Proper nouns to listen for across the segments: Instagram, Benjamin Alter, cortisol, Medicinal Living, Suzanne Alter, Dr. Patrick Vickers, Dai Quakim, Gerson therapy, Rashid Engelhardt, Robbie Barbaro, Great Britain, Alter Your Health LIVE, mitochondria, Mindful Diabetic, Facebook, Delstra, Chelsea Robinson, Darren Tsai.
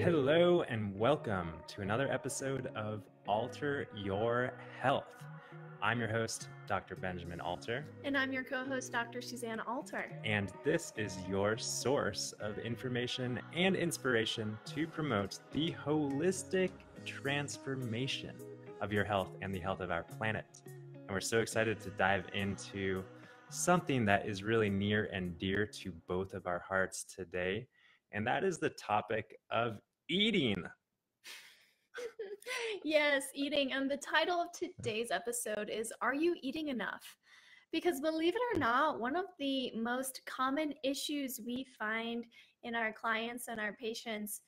Hello and welcome to another episode of Alter Your Health. I'm your host, Dr. Benjamin Alter. And I'm your co-host, Dr. Suzanne Alter. And this is your source of information and inspiration to promote the holistic transformation of your health and the health of our planet. And we're so excited to dive into something that is really near and dear to both of our hearts today. And that is the topic of eating. Yes, eating. And the title of today's episode is, Are You Eating Enough? Because believe it or not, one of the most common issues we find in our clients and our patients'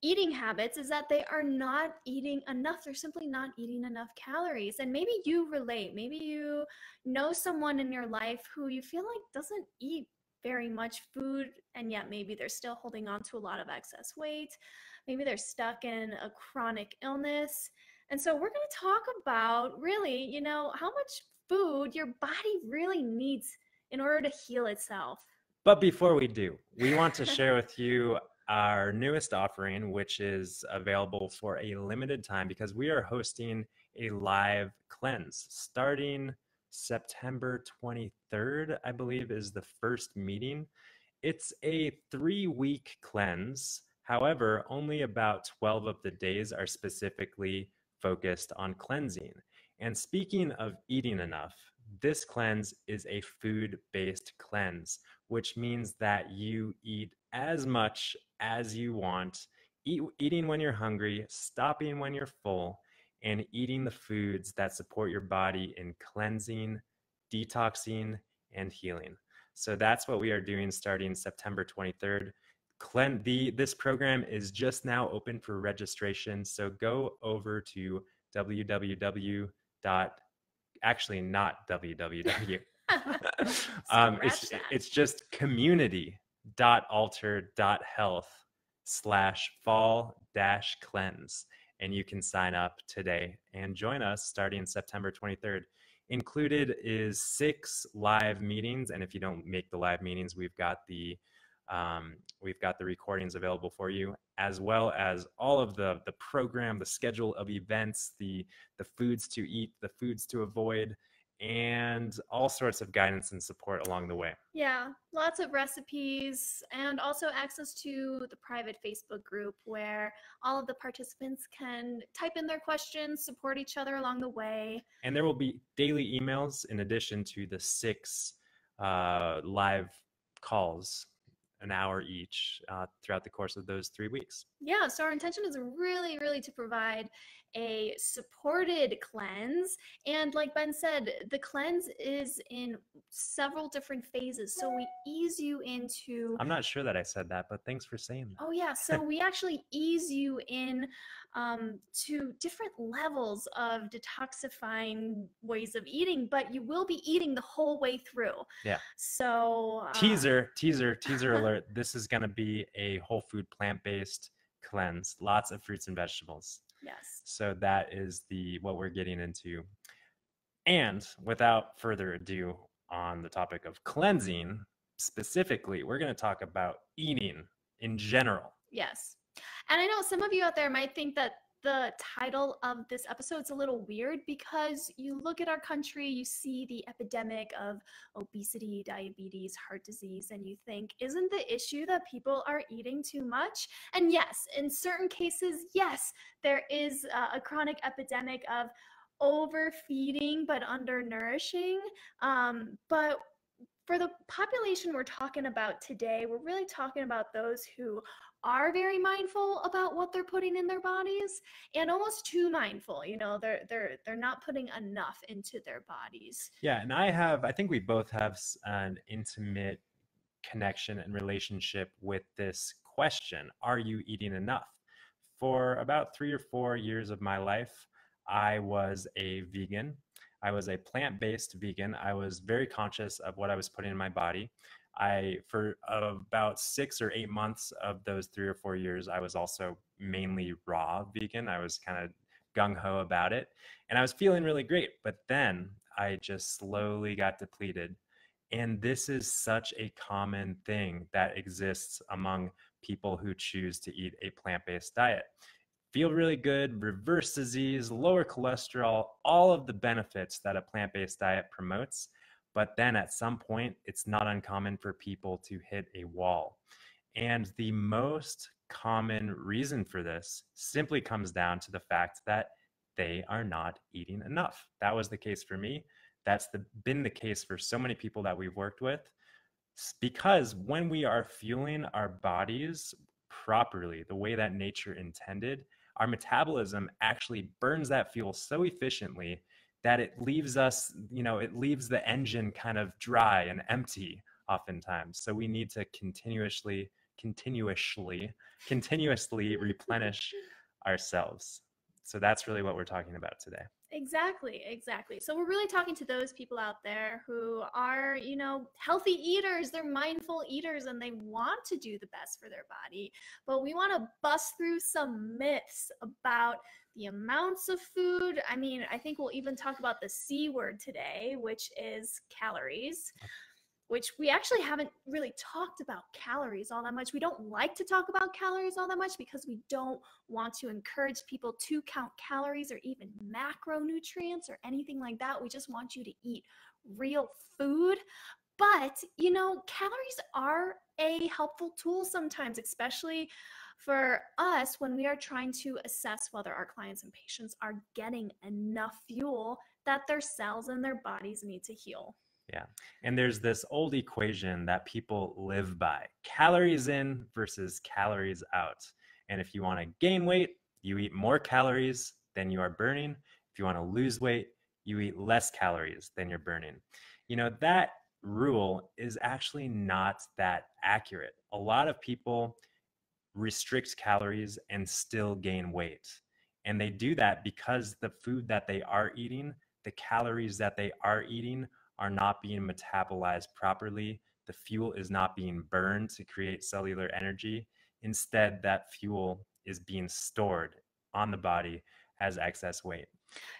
eating habits is that they are not eating enough. They're simply not eating enough calories. And maybe you relate. Maybe you know someone in your life who you feel like doesn't eat very much food, and yet maybe they're still holding on to a lot of excess weight. Maybe they're stuck in a chronic illness. And so we're going to talk about really, you know, how much food your body really needs in order to heal itself. But before we do, we want to share with you our newest offering, which is available for a limited time because we are hosting a live cleanse starting September 23rd, I believe, is the first meeting. It's a 3-week cleanse. However, only about 12 of the days are specifically focused on cleansing. And speaking of eating enough, this cleanse is a food-based cleanse, which means that you eat as much as you want, eating when you're hungry, stopping when you're full, and eating the foods that support your body in cleansing, detoxing, and healing. So that's what we are doing starting September 23rd. This program is just now open for registration. So go over to it's just community.alter.health/fall-cleanse. And you can sign up today and join us starting September 23rd. Included is 6 live meetings, and if you don't make the live meetings, we've got the recordings available for you, as well as all of the program, the schedule of events, the foods to eat, the foods to avoid, and all sorts of guidance and support along the way. Yeah, lots of recipes and also access to the private Facebook group where all of the participants can type in their questions, support each other along the way. And there will be daily emails in addition to the 6 live calls, an hour each throughout the course of those 3 weeks. Yeah, so our intention is really, really to provide a supported cleanse. And like Ben said, the cleanse is in several different phases. So we ease you into... I'm not sure that I said that, but thanks for saying that. Oh yeah, so we actually ease you in to different levels of detoxifying ways of eating, but you will be eating the whole way through. Yeah. So... teaser alert. This is going to be a whole food plant-based cleanse, lots of fruits and vegetables. Yes. So that is what we're getting into. And without further ado, on the topic of cleansing specifically, we're going to talk about eating in general. Yes. And I know some of you out there might think that the title of this episode is a little weird because you look at our country, you see the epidemic of obesity, diabetes, heart disease, and you think, isn't the issue that people are eating too much? And yes, in certain cases, yes, there is a chronic epidemic of overfeeding but undernourishing. But for the population we're talking about today, we're really talking about those who are very mindful about what they're putting in their bodies, and almost too mindful. You know, they're not putting enough into their bodies. Yeah, and I think we both have an intimate connection and relationship with this question: Are you eating enough? For about 3 or 4 years of my life, I was a vegan. I was a plant-based vegan. I was very conscious of what I was putting in my body. For about 6 or 8 months of those 3 or 4 years, I was also mainly raw vegan. I was kind of gung-ho about it, and I was feeling really great. But then I just slowly got depleted. And this is such a common thing that exists among people who choose to eat a plant-based diet. Feel really good, reverse disease, lower cholesterol, all of the benefits that a plant-based diet promotes. But then at some point, it's not uncommon for people to hit a wall. And the most common reason for this simply comes down to the fact that they are not eating enough. That was the case for me. That's been the case for so many people that we've worked with. Because when we are fueling our bodies properly, the way that nature intended, our metabolism actually burns that fuel so efficiently that it leaves us, it leaves the engine kind of dry and empty oftentimes. So we need to continuously replenish ourselves. So that's really what we're talking about today. Exactly, exactly. So we're really talking to those people out there who are, healthy eaters, they're mindful eaters, and they want to do the best for their body. But we want to bust through some myths about the amounts of food. I mean, I think we'll even talk about the C word today, which is calories, which we actually haven't really talked about calories all that much. We don't like to talk about calories all that much because we don't want to encourage people to count calories or even macronutrients or anything like that. We just want you to eat real food. But, calories are a helpful tool sometimes, especially for us when we are trying to assess whether our clients and patients are getting enough fuel that their cells and their bodies need to heal. Yeah. And there's this old equation that people live by: calories in versus calories out. And if you want to gain weight, you eat more calories than you are burning. If you want to lose weight, you eat less calories than you're burning. That rule is actually not that accurate. A lot of people restrict calories and still gain weight. And they do that because the food that they are eating, the calories that they are eating, are not being metabolized properly. The fuel is not being burned to create cellular energy. Instead, that fuel is being stored on the body as excess weight.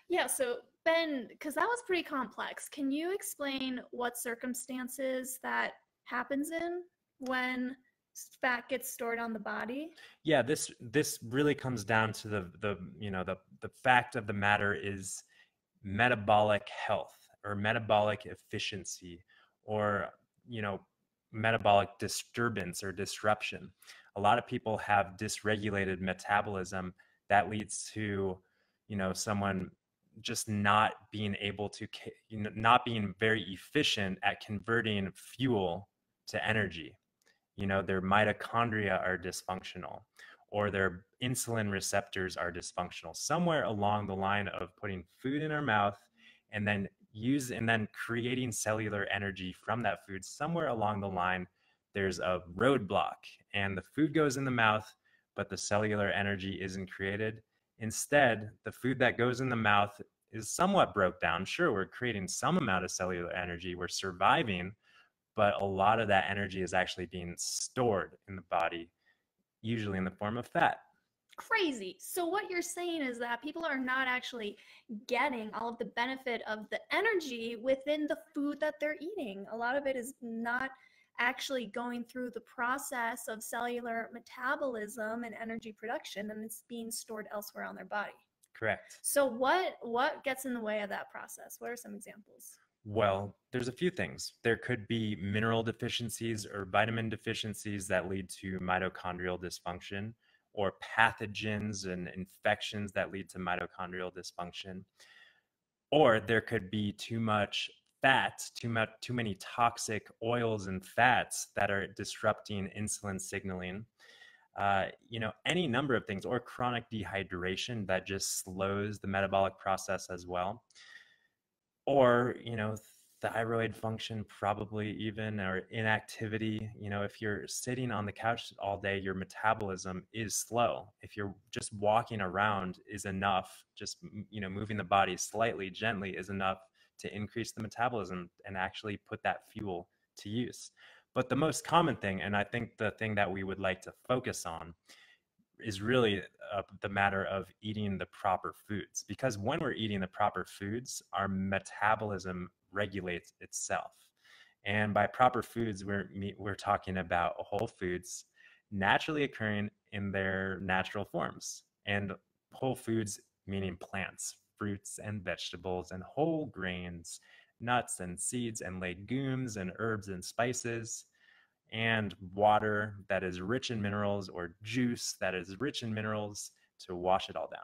Yeah, so Ben, because that was pretty complex, can you explain what circumstances that happens in when fat gets stored on the body? Yeah, this really comes down to the fact of the matter is metabolic health, or metabolic efficiency, or metabolic disturbance or disruption. A lot of people have dysregulated metabolism that leads to someone just not being able to, not being very efficient at converting fuel to energy. Their mitochondria are dysfunctional, or their insulin receptors are dysfunctional. Somewhere along the line of putting food in our mouth and then creating cellular energy from that food, somewhere along the line, there's a roadblock, and the food goes in the mouth, but the cellular energy isn't created. Instead, the food that goes in the mouth is somewhat broke down. Sure, we're creating some amount of cellular energy, we're surviving, but a lot of that energy is actually being stored in the body, usually in the form of fat. Crazy. So what you're saying is that people are not actually getting all of the benefit of the energy within the food that they're eating. A lot of it is not actually going through the process of cellular metabolism and energy production, and it's being stored elsewhere on their body. Correct. So what gets in the way of that process? What are some examples? Well, there's a few things. There could be mineral deficiencies or vitamin deficiencies that lead to mitochondrial dysfunction, or pathogens and infections that lead to mitochondrial dysfunction. Or there could be too much fat, too many toxic oils and fats that are disrupting insulin signaling. Any number of things, or chronic dehydration that just slows the metabolic process as well. Or, thyroid function, probably even, or inactivity. If you're sitting on the couch all day, your metabolism is slow. If you're just walking around is enough, just, moving the body slightly, gently is enough to increase the metabolism and actually put that fuel to use. But the most common thing, and I think the thing that we would like to focus on, is really the matter of eating the proper foods. Because when we're eating the proper foods, our metabolism regulates itself. And by proper foods, we're talking about whole foods, naturally occurring in their natural forms. And whole foods, meaning plants, fruits and vegetables, and whole grains, nuts and seeds and legumes and herbs and spices, and water that is rich in minerals, or juice that is rich in minerals, to wash it all down.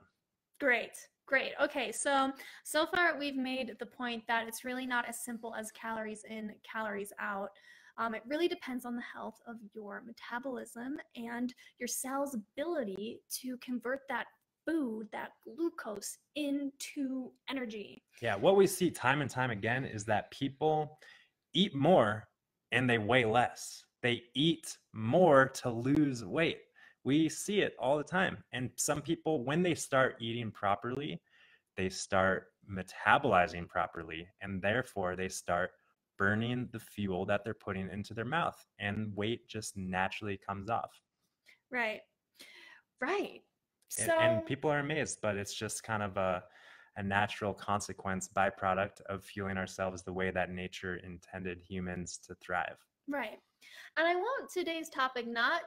Great. Great. Okay. So far we've made the point that it's really not as simple as calories in, calories out. It really depends on the health of your metabolism and your cell's ability to convert that food, that glucose, into energy. Yeah. What we see time and time again is that people eat more and they weigh less. They eat more to lose weight. We see it all the time. And some people, when they start eating properly, they start metabolizing properly, and therefore they start burning the fuel that they're putting into their mouth, and weight just naturally comes off. Right. Right. So, and people are amazed, but it's just kind of a natural consequence, byproduct of fueling ourselves the way that nature intended humans to thrive. Right. And I want today's topic not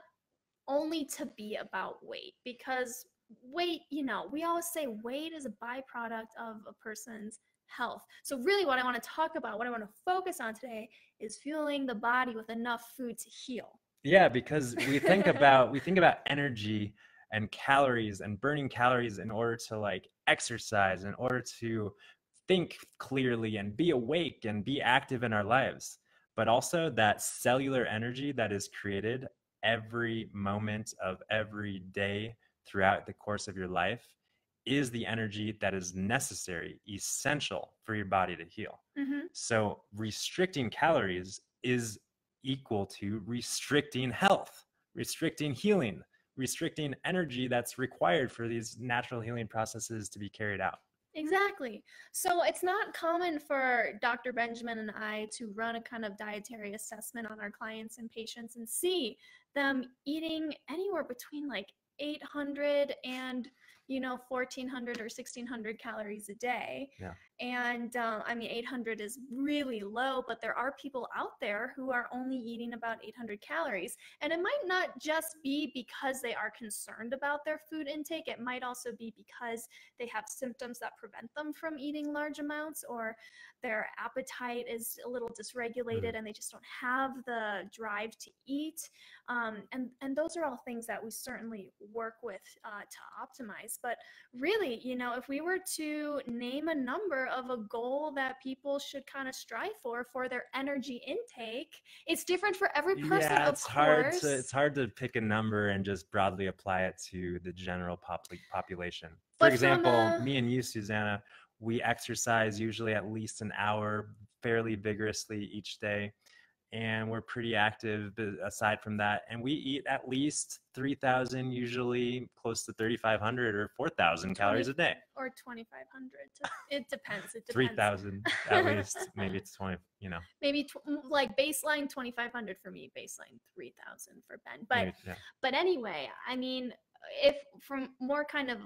only to be about weight, because weight, you know, we always say weight is a byproduct of a person's health. So really what I want to talk about, what I want to focus on today, is fueling the body with enough food to heal. Yeah, because we think about energy and calories and burning calories in order to like exercise, in order to think clearly and be awake and be active in our lives, but also that cellular energy that is created every moment of every day throughout the course of your life is the energy that is necessary, essential for your body to heal. Mm-hmm. So restricting calories is equal to restricting health, restricting healing, restricting energy that's required for these natural healing processes to be carried out. Exactly. So it's not common for Dr. Benjamin and I to run a kind of dietary assessment on our clients and patients and see them eating anywhere between like 800 and, you know, 1400 or 1600 calories a day. Yeah. And I mean, 800 is really low, but there are people out there who are only eating about 800 calories. And it might not just be because they are concerned about their food intake. It might also be because they have symptoms that prevent them from eating large amounts, or their appetite is a little dysregulated and they just don't have the drive to eat. And those are all things that we certainly work with to optimize. But really, you know, if we were to name a number of a goal that people should kind of strive for their energy intake, it's different for every person. Yeah, it's hard to, pick a number and just broadly apply it to the general population. For example, me and you, Susanna, we exercise usually at least an hour fairly vigorously each day, and we're pretty active aside from that. And we eat at least 3,000, usually close to 3,500 or 4,000 calories a day. Or 2,500. It depends. It depends. 3,000 at least, maybe it's 20, you know. Maybe like baseline 2,500 for me, baseline 3,000 for Ben. But, maybe, yeah. But anyway, I mean, if from more kind of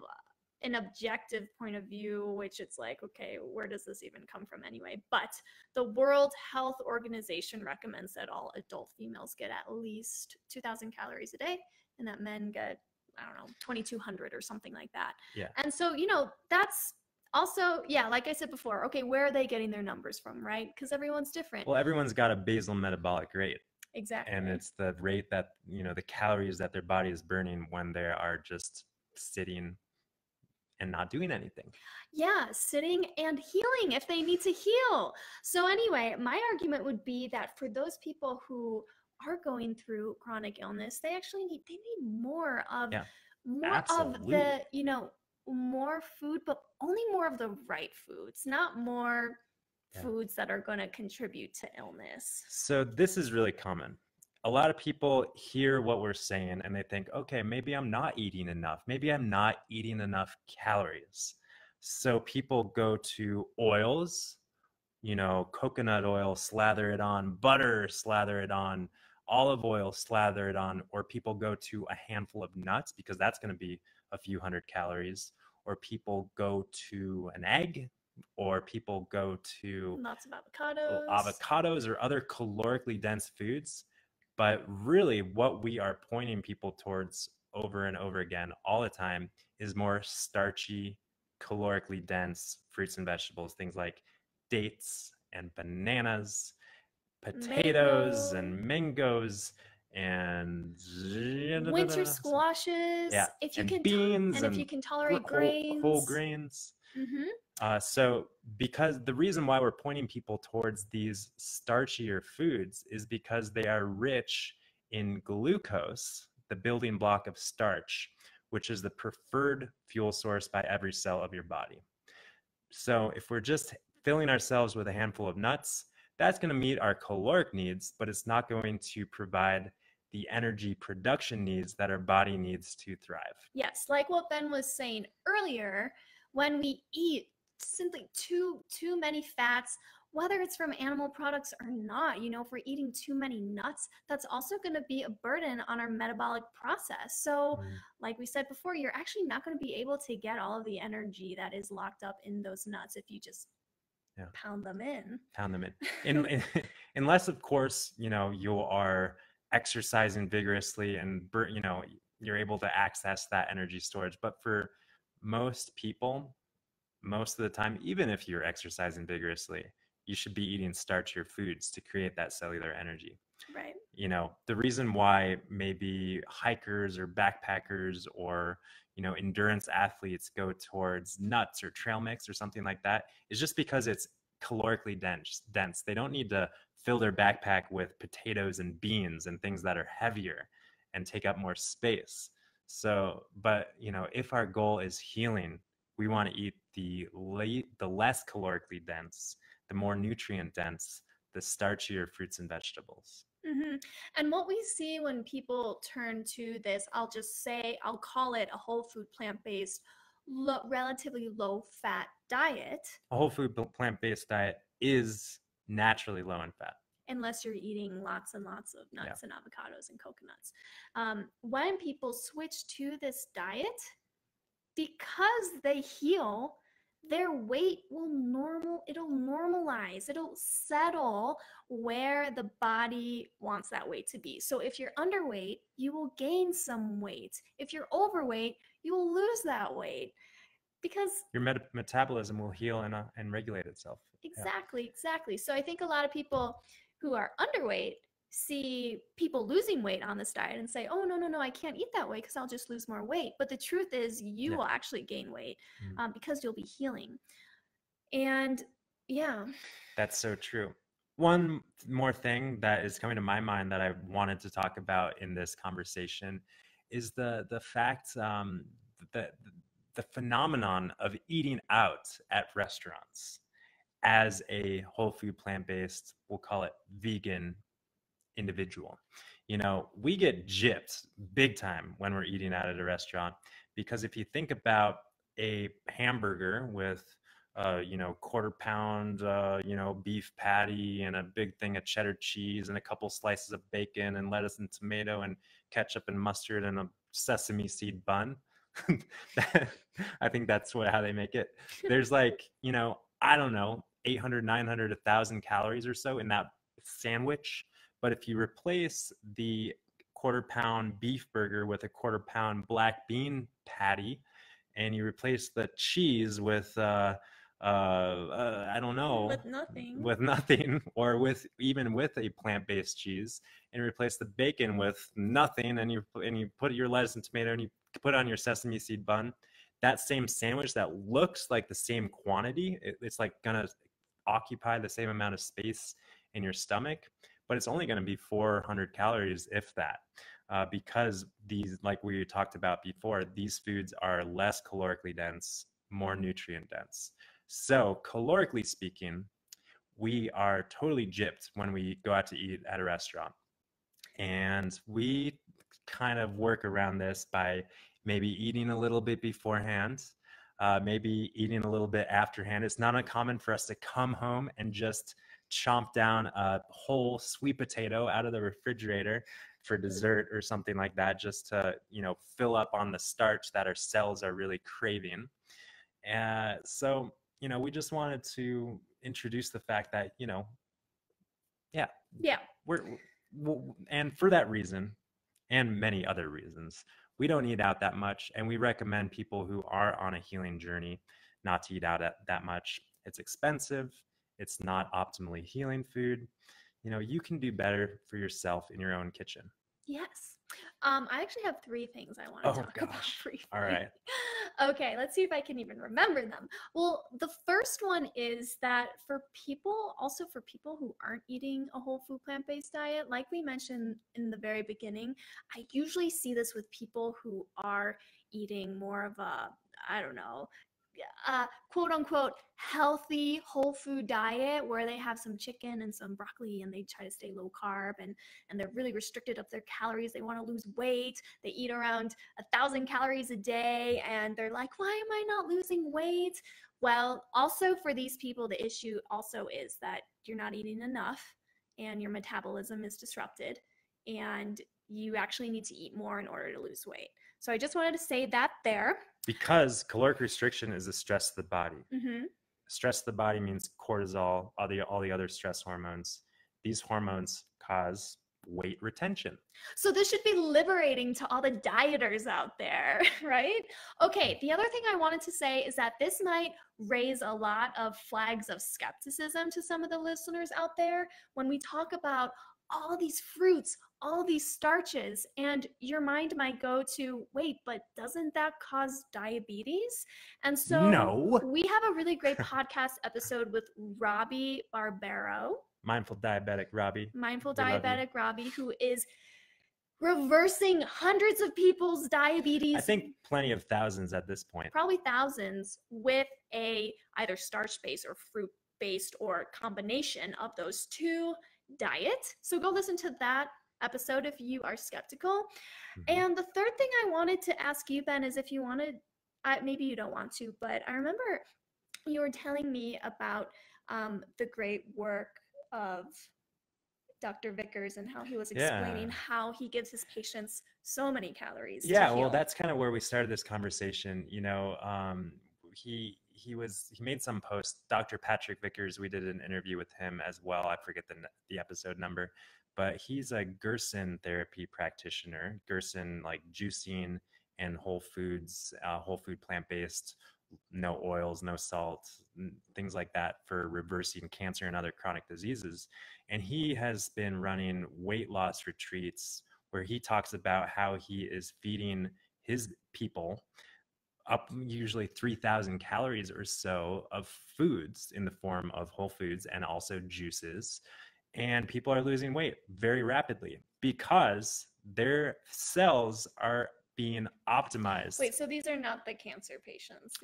an objective point of view, which it's like, okay, where does this even come from anyway? But the World Health Organization recommends that all adult females get at least 2,000 calories a day, and that men get, I don't know, 2,200 or something like that. Yeah. And so, you know, that's also, yeah, like I said before, okay, where are they getting their numbers from, right? Because everyone's different. Well, everyone's got a basal metabolic rate. Exactly. And it's the rate that, you know, the calories that their body is burning when they are just sitting and not doing anything. Yeah, sitting and healing if they need to heal. So anyway, my argument would be that for those people who are going through chronic illness, they actually need more of the, you know, more food, but only more of the right foods, not more foods that are going to contribute to illness. So this is really common. A lot of people hear what we're saying and they think, okay, maybe I'm not eating enough. Maybe I'm not eating enough calories. So people go to oils, you know, coconut oil, slather it on, butter, slather it on, olive oil, slather it on, or people go to a handful of nuts because that's going to be a few hundred calories, or people go to an egg, or people go to lots of avocados or other calorically dense foods. But really what we are pointing people towards over and over again all the time is more starchy, calorically dense fruits and vegetables, things like dates and bananas, potatoes and mangoes, and winter squashes. Yeah. If you can, beans, and if you can tolerate grains, whole grains. Mm-hmm. So because the reason why we're pointing people towards these starchier foods is because they are rich in glucose, the building block of starch, which is the preferred fuel source by every cell of your body. So if we're just filling ourselves with a handful of nuts, that's going to meet our caloric needs, but it's not going to provide the energy production needs that our body needs to thrive. Yes, like what Ben was saying earlier, when we eat simply too many fats, whether it's from animal products or not, you know, if we're eating too many nuts, that's also going to be a burden on our metabolic process. So like we said before, you're actually not going to be able to get all of the energy that is locked up in those nuts if you just pound them in. Pound them in. Unless, of course, you know, you are exercising vigorously and, you know, you're able to access that energy storage. But for most people, most of the time, even if you're exercising vigorously, you should be eating starchier foods to create that cellular energy. Right. You know, the reason why maybe hikers or backpackers or, you know, endurance athletes go towards nuts or trail mix or something like that is just because it's calorically dense. They don't need to fill their backpack with potatoes and beans and things that are heavier and take up more space. So, but you know, if our goal is healing, we want to eat the less calorically dense, the more nutrient dense, the starchier fruits and vegetables. Mm-hmm. And what we see when people turn to this, I'll just say, I'll call it a whole food plant-based, relatively low-fat diet. A whole food plant-based diet is naturally low in fat. Unless you're eating lots and lots of nuts and avocados and coconuts. When people switch to this diet, because they heal, their weight will normalize. It'll settle where the body wants that weight to be. So if you're underweight, you will gain some weight. If you're overweight, you will lose that weight because your metabolism will heal and regulate itself. Exactly, exactly. So I think a lot of people who are underweight see people losing weight on this diet and say, oh, no, I can't eat that way because I'll just lose more weight. But the truth is you will actually gain weight because you'll be healing. And yeah. That's so true. One more thing that is coming to my mind that I wanted to talk about in this conversation is the fact that the phenomenon of eating out at restaurants as a whole food plant-based, we'll call it vegan individual. You know, we get gypped big time when we're eating out at a restaurant, because if you think about a hamburger with you know, quarter pound you know, beef patty and a big thing of cheddar cheese and a couple slices of bacon and lettuce and tomato and ketchup and mustard and a sesame seed bun, I think that's how they make it. There's like, you know, I don't know, 800, 900, 1,000 calories or so in that sandwich. But if you replace the quarter pound beef burger with a quarter pound black bean patty, and you replace the cheese with, I don't know, with nothing, or with even with a plant-based cheese, and replace the bacon with nothing, and you put your lettuce and tomato, and you put on your sesame seed bun, that same sandwich that looks like the same quantity, it's like gonna occupy the same amount of space in your stomach. But it's only going to be 400 calories, if that, because these, like we talked about before, these foods are less calorically dense, more nutrient dense. So calorically speaking, we are totally gypped when we go out to eat at a restaurant. And we kind of work around this by maybe eating a little bit beforehand, maybe eating a little bit afterhand. It's not uncommon for us to come home and just chomp down a whole sweet potato out of the refrigerator for dessert or something like that, just to, you know, fill up on the starch that our cells are really craving. And so, you know, we just wanted to introduce the fact that, you know, yeah, And for that reason, and many other reasons, we don't eat out that much, and we recommend people who are on a healing journey not to eat out that much. It's expensive. It's not optimally healing food. You know, you can do better for yourself in your own kitchen. Yes. I actually have three things I want to talk about briefly. All right. Okay, let's see if I can even remember them. Well, the first one is that for people who aren't eating a whole food plant-based diet, like we mentioned in the very beginning, I usually see this with people who are eating more of a, I don't know, quote unquote healthy whole food diet, where they have some chicken and some broccoli and they try to stay low carb, and they're really restricted of their calories. They want to lose weight. They eat around 1,000 calories a day, and they're like, why am I not losing weight? Well, also for these people, the issue also is that you're not eating enough and your metabolism is disrupted, and you actually need to eat more in order to lose weight. So I just wanted to say that there. Because caloric restriction is a stress to the body. Mm-hmm. Stress to the body means cortisol, all the other stress hormones. These hormones cause weight retention. So this should be liberating to all the dieters out there, right? Okay, the other thing I wanted to say is that this might raise a lot of flags of skepticism to some of the listeners out there when we talk about all these fruits, all these starches, and your mind might go to, wait, but doesn't that cause diabetes? And so no. We have a really great podcast episode with Robbie Barbaro. Mindful Diabetic Robbie. Mindful Diabetic Robbie, who is reversing hundreds of people's diabetes. I think plenty of thousands at this point. Probably thousands, with a either starch-based or fruit-based or combination of those two diet. So go listen to that episode if you are skeptical. Mm-hmm. And the third thing I wanted to ask you, Ben, is if you wanted, maybe you don't want to, but I remember you were telling me about the great work of Dr. Vickers and how he was explaining how he gives his patients so many calories. Yeah, well, that's kind of where we started this conversation. You know, he made some posts. Dr. Patrick Vickers, we did an interview with him as well. I forget the episode number, but he's a Gerson therapy practitioner. Gerson, like juicing and whole foods, whole food plant-based, no oils, no salt, things like that, for reversing cancer and other chronic diseases. And he has been running weight loss retreats where he talks about how he is feeding his people up usually 3,000 calories or so of foods in the form of whole foods and also juices. And people are losing weight very rapidly because their cells are being optimized. Wait, so these are not the cancer patients?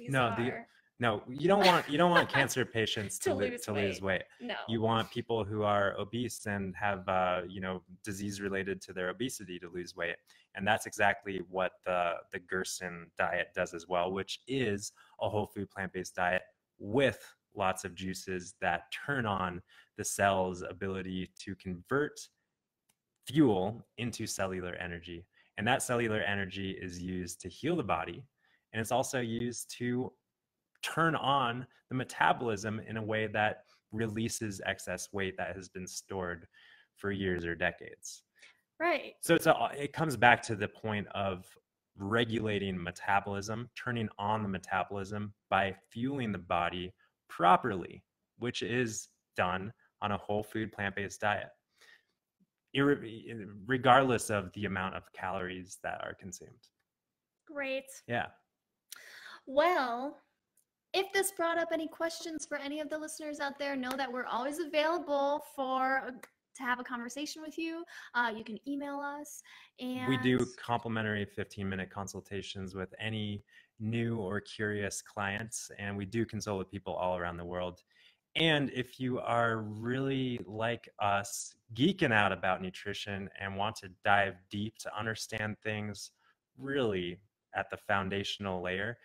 No, you don't want cancer patients to lose weight. No, you want people who are obese and have you know, disease related to their obesity to lose weight, and that's exactly what the Gerson diet does as well, which is a whole food plant-based diet with lots of juices that turn on the cell's ability to convert fuel into cellular energy. And that cellular energy is used to heal the body, and it's also used to turn on the metabolism in a way that releases excess weight that has been stored for years or decades. Right. So it comes back to the point of regulating metabolism, turning on the metabolism by fueling the body properly, which is done on a whole food plant-based diet, regardless of the amount of calories that are consumed. Great. Yeah. Well, if this brought up any questions for any of the listeners out there, know that we're always available to have a conversation with you. You can email us. And we do complimentary 15-minute consultations with any new or curious clients, and we do consult with people all around the world. And if you are really like us, geeking out about nutrition and want to dive deep to understand things really at the foundational layer,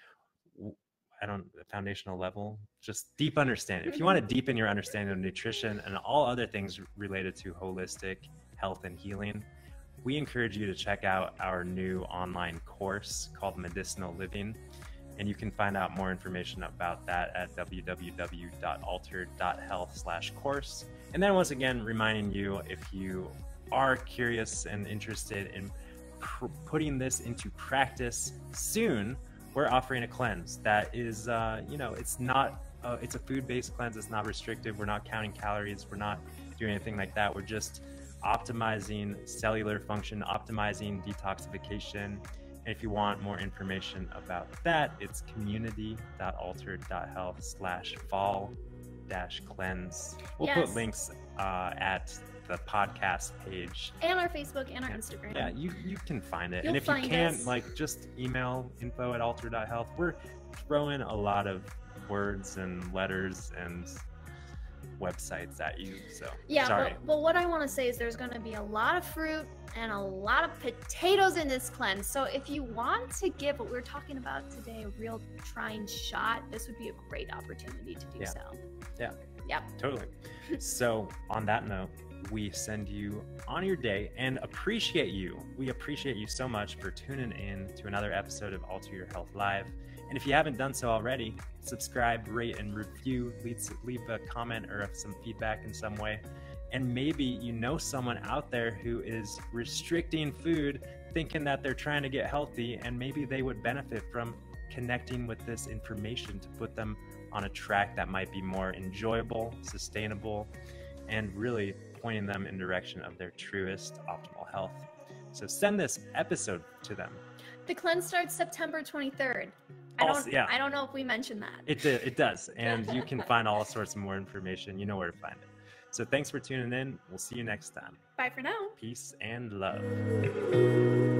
foundational level, just deep understanding. If you want to deepen your understanding of nutrition and all other things related to holistic health and healing, we encourage you to check out our new online course called Medicinal Living. And you can find out more information about that at www.alter.health/course. And then once again, reminding you, if you are curious and interested in putting this into practice soon, we're offering a cleanse that is, you know, it's not, it's a food-based cleanse. It's not restrictive. We're not counting calories. We're not doing anything like that. We're just optimizing cellular function, optimizing detoxification. And if you want more information about that, it's community.alter.health/fall-cleanse. We'll put links at the podcast page and our Facebook and our Instagram. Yeah, you can find it. And if you can't, like, just email info@alter.health. We're throwing a lot of words and letters and websites at you, so yeah. But what I want to say is there's going to be a lot of fruit and a lot of potatoes in this cleanse, so if you want to give what we're talking about today a real trying shot, this would be a great opportunity to do so. Yeah, totally. So on that note, we send you on your day and appreciate you. We appreciate you so much for tuning in to another episode of Alter Your Health Live. And if you haven't done so already, subscribe, rate, and review. Leave a comment or some feedback in some way. And maybe you know someone out there who is restricting food, thinking that they're trying to get healthy, and maybe they would benefit from connecting with this information to put them on a track that might be more enjoyable, sustainable, and really pointing them in the direction of their truest optimal health. So send this episode to them. The cleanse starts September 23rd. I don't know if we mentioned that. It does. And you can find all sorts more information. You know where to find it. So thanks for tuning in. We'll see you next time. Bye for now. Peace and love.